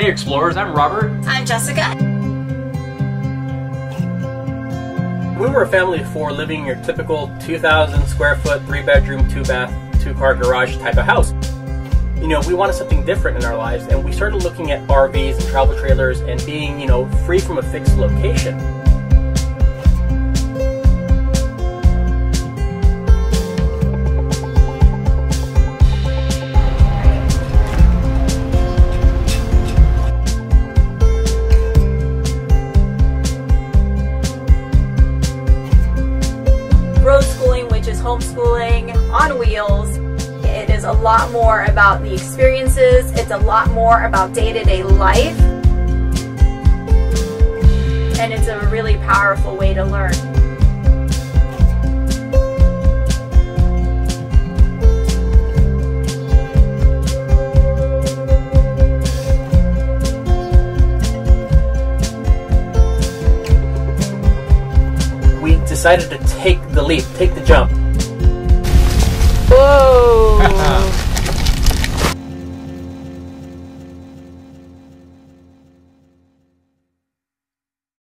Hey Explorers, I'm Robert. I'm Jessica. We were a family of four living in your typical 2,000 square foot, 3-bedroom, 2-bath, 2-car garage type of house. You know, we wanted something different in our lives, and we started looking at RVs and travel trailers and being, you know, free from a fixed location. Road schooling, which is homeschooling on wheels. It is a lot more about the experiences. It's a lot more about day-to-day life. And it's a really powerful way to learn. We decided to take the leap, take the jump.